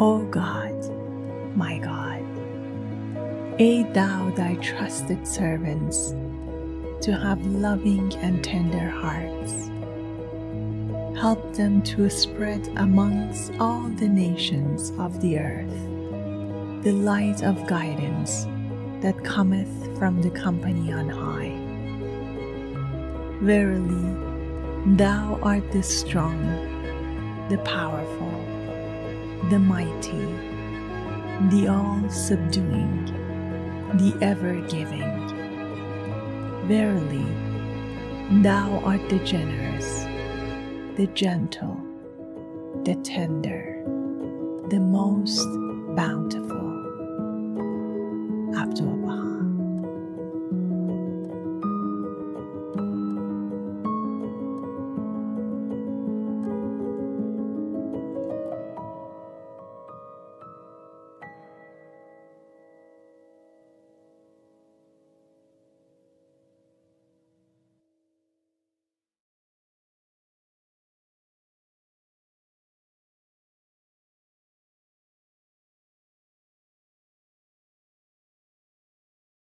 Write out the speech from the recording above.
O God, my God, aid thou thy trusted servants to have loving and tender hearts. Help them to spread amongst all the nations of the earth the light of guidance that cometh from the company on high. Verily, thou art the strong, the powerful, the mighty, the all-subduing, the ever-giving. Verily, thou art the generous, the gentle, the tender, the most bountiful.